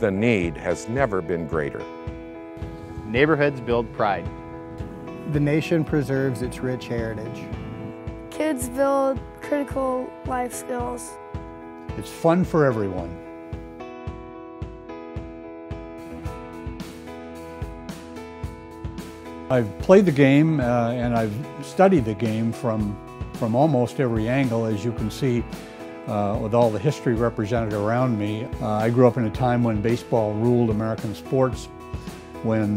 The need has never been greater. Neighborhoods build pride. The nation preserves its rich heritage. Kids build critical life skills. It's fun for everyone. I've played the game and I've studied the game from almost every angle, as you can see with all the history represented around me. I grew up in a time when baseball ruled American sports, when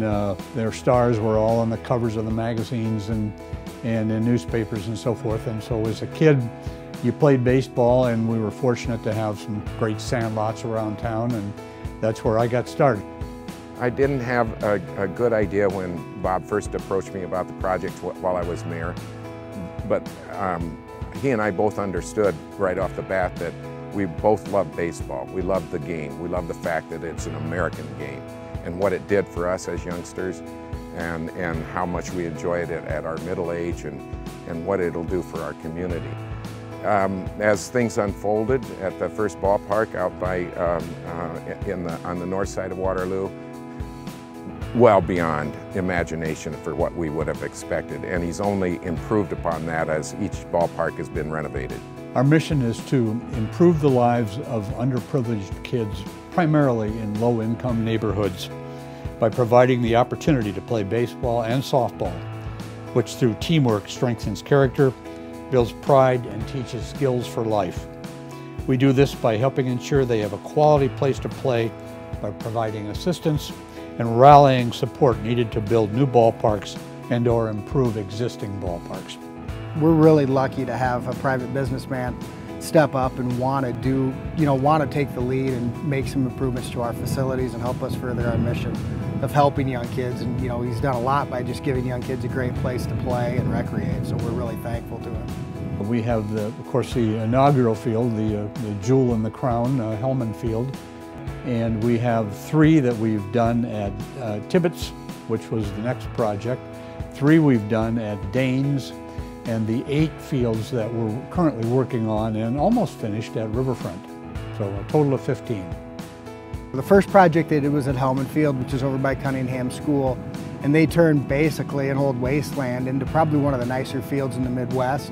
their stars were all on the covers of the magazines and in newspapers and so forth. And so as a kid, you played baseball, and we were fortunate to have some great sandlots around town, and that's where I got started. I didn't have a good idea when Bob first approached me about the project while I was mayor, but he and I both understood right off the bat that we both loved baseball. We loved the game. We loved the fact that it's an American game and what it did for us as youngsters and how much we enjoyed it at our middle age and what it'll do for our community. As things unfolded at the first ballpark out by on the north side of Waterloo, well beyond imagination for what we would have expected, and he's only improved upon that as each ballpark has been renovated. Our mission is to improve the lives of underprivileged kids, primarily in low-income neighborhoods, by providing the opportunity to play baseball and softball, which through teamwork strengthens character, builds pride, and teaches skills for life. We do this by helping ensure they have a quality place to play, by providing assistance and rallying support needed to build new ballparks and or improve existing ballparks. We're really lucky to have a private businessman step up and want to take the lead and make some improvements to our facilities and help us further our mission of helping young kids. And he's done a lot by just giving young kids a great place to play and recreate, so we're really thankful to him. We have, of course, the inaugural field, the jewel in the crown, Hellman Field. And we have three that we've done at Tibbetts, which was the next project. Three we've done at Danes, and the 8 fields that we're currently working on and almost finished at Riverfront. So a total of 15. The first project they did was at Hellman Field, which is over by Cunningham School, and they turned basically an old wasteland into probably one of the nicer fields in the Midwest.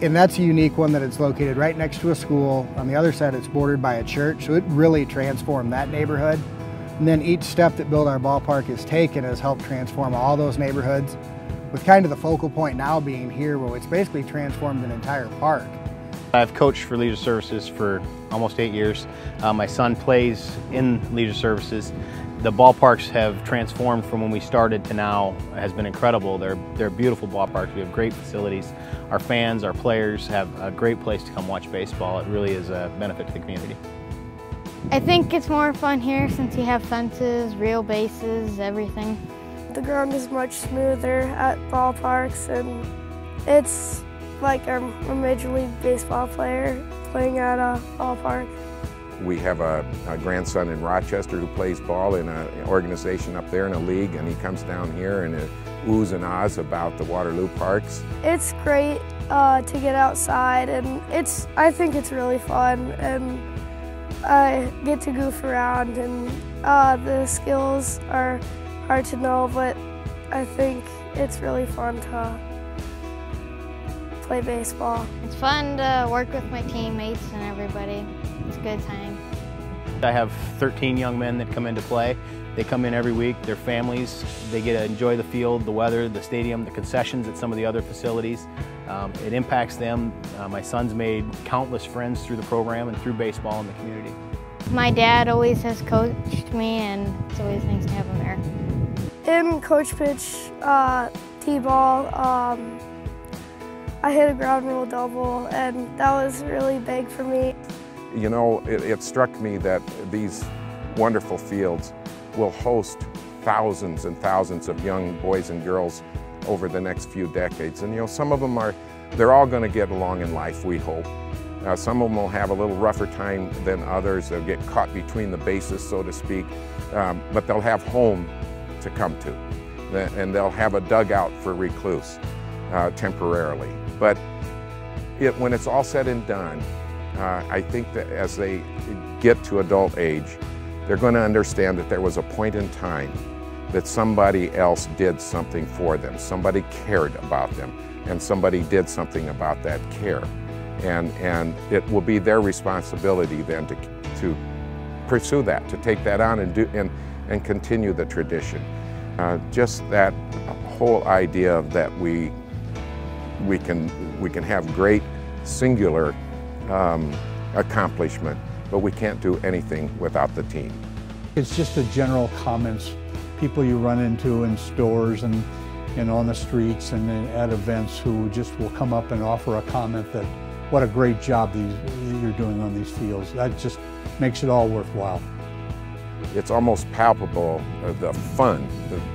And that's a unique one that it's located right next to a school. On the other side, it's bordered by a church, so it really transformed that neighborhood. And then each step that Build Our Ballpark has taken has helped transform all those neighborhoods, with kind of the focal point now being here, where it's basically transformed an entire park. I've coached for Leisure Services for almost 8 years. My son plays in Leisure Services. The ballparks have transformed from when we started to now. It has been incredible. They're beautiful ballparks. We have great facilities. Our fans, our players have a great place to come watch baseball. It really is a benefit to the community. I think it's more fun here since you have fences, real bases, everything. The ground is much smoother at ballparks, and it's like a Major League Baseball player playing at a ballpark. We have a grandson in Rochester who plays ball in an organization up there in a league, and he comes down here and oohs and ahs about the Waterloo parks. It's great to get outside, and I think it's really fun, and I get to goof around, and the skills are hard to know, but I think it's really fun to play baseball. It's fun to work with my teammates and everybody. It's a good time. I have 13 young men that come into play. They come in every week, their families, they get to enjoy the field, the weather, the stadium, the concessions at some of the other facilities. It impacts them. My son's made countless friends through the program and through baseball in the community. My dad always has coached me, and it's always nice to have him there. In coach pitch, T-ball, I hit a ground rule double, and that was really big for me. You know, it struck me that these wonderful fields will host thousands and thousands of young boys and girls over the next few decades. And some of them they're all going to get along in life, we hope. Some of them will have a little rougher time than others. They'll get caught between the bases, so to speak, but they'll have home to come to, and they'll have a dugout for recluse temporarily. But when it's all said and done, I think that as they get to adult age, They're going to understand that there was a point in time that somebody else did something for them, somebody cared about them, and somebody did something about that care. And it will be their responsibility then to pursue that, to take that on and do and continue the tradition. Just that whole idea that we can have great singular accomplishment, but we can't do anything without the team. It's just the general comments, people you run into in stores and on the streets and at events who just will come up and offer a comment that what a great job you're doing on these fields. That just makes it all worthwhile. It's almost palpable, the fun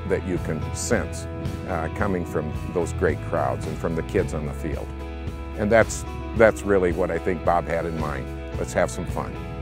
that you can sense coming from those great crowds and from the kids on the field. And that's really what I think Bob had in mind. Let's have some fun.